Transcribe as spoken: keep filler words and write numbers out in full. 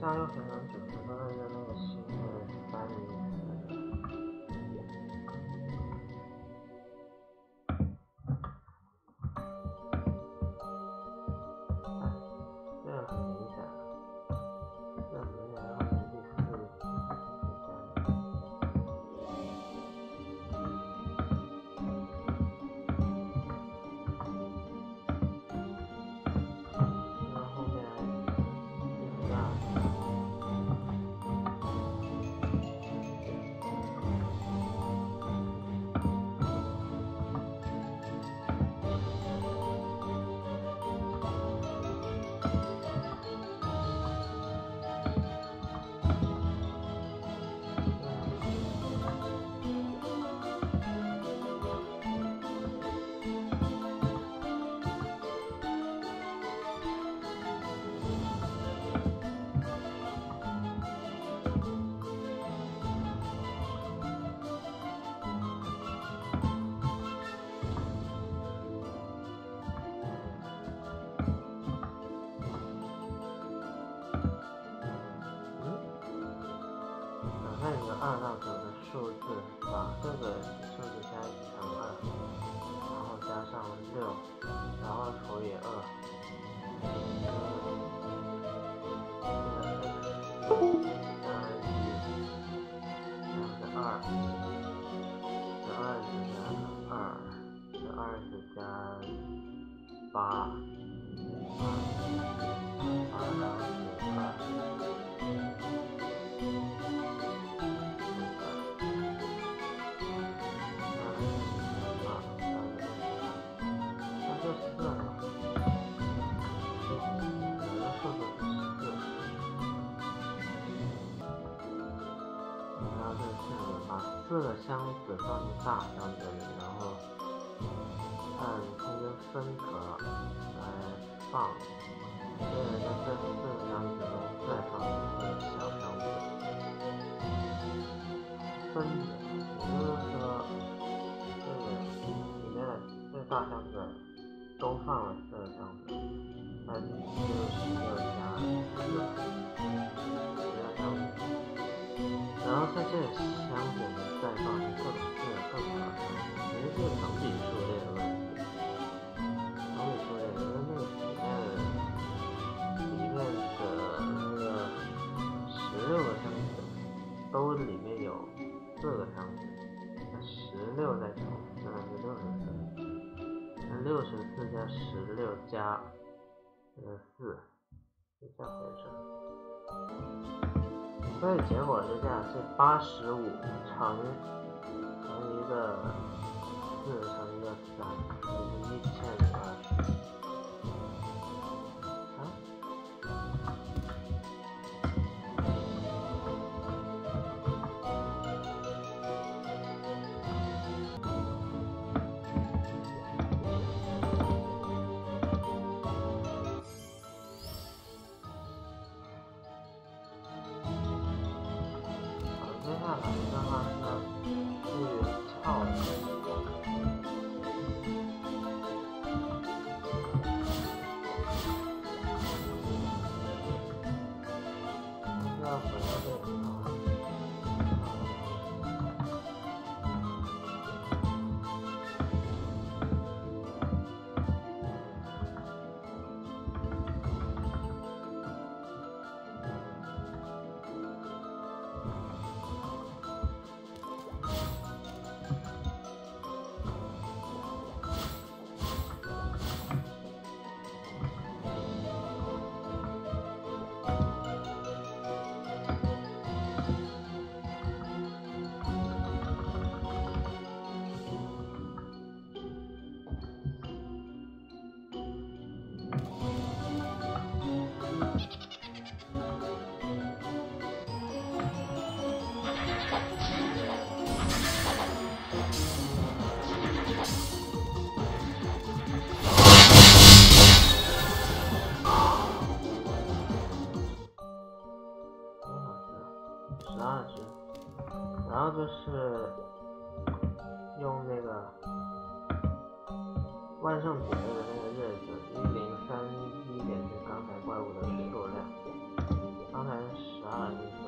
大家又很难去找到一个那个新的翻译，这很明显，这很明显要是第四第三，然后后面第八。 二到九的数字，把这个数字加一乘二，然后加上六，然后除以二。十二，十二是加二，十二是加八，八到九二。 四个箱子放进大箱子里，然后按空间分隔来放。所以在这四个箱子中再放一个小箱子，分着。也就是说，这个里面的这个大箱子都放了四个箱子，那就是一个加四个箱子。 然后在这个箱子里再放一个这个更小的箱子，因为这个整体数列的问题，整体数列因为那个里面里面的那个十六个箱子都里面有四个箱子，那十六再乘四是六十四，那六十四加十六加呃四，是这样回事。 所以结果是这样，是八十五乘乘一个四乘一个三，就是一千零二十。啊？然后是，然后就是用那个万圣节的那个日子一零三一点是刚才怪物的数量，刚才十二。